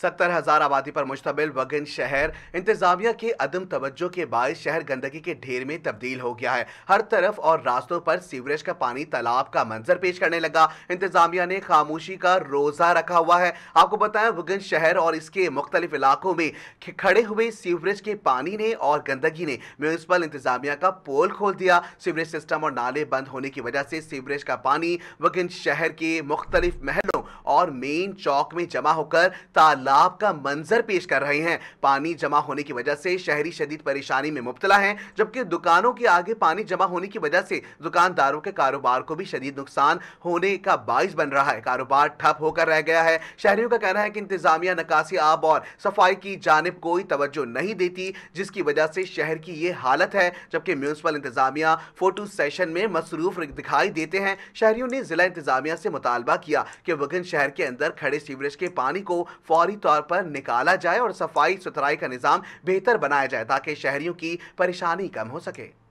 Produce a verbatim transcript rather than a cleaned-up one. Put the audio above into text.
सत्तर हजार आबादी पर मुश्तमिल वगन शहर इंतजामिया के अदम तवज्जो के बायस शहर गंदगी के ढेर में तब्दील हो गया है। हर तरफ और रास्तों पर सीवरेज का पानी तालाब का मंजर पेश करने लगा। इंतजामिया ने खामोशी का रोजा रखा हुआ है। आपको बताएं वगन शहर और इसके मुख्तलिफ इलाकों में खड़े हुए सीवरेज के पानी ने और गंदगी ने म्यूनसिपल इंतजामिया का पोल खोल दिया। सीवरेज सिस्टम और नाले बंद होने की वजह से सीवरेज का पानी वगन शहर के मुख्तलिफ महलों और मेन चौक में जमा होकर तालाब का मंजर पेश कर रहे हैं। पानी जमा होने की वजह से शहरी शदीद परेशानी में मुब्तला हैं, जबकि दुकानों के आगे पानी जमा होने की वजह से दुकानदारों के कारोबार को भी शदीद नुकसान होने का बाइस बन रहा है। कारोबार ठप होकर रह गया है। शहरियों का कहना है कि इंतजामिया नकासी आब और सफाई की जानिब कोई तवज्जो नहीं देती, जिसकी वजह से शहर की ये हालत है। जबकि म्यूनसिपल इंतजामिया फोटो सेशन में मसरूफ दिखाई देते हैं। शहरियों ने जिला इंतजामिया से मुतालबा किया कि वगन शहर के अंदर खड़े सीवरेज के पानी को फौरी तौर पर निकाला जाए और सफाई सुथराई का निज़ाम बेहतर बनाया जाए ताकि शहरियों की परेशानी कम हो सके।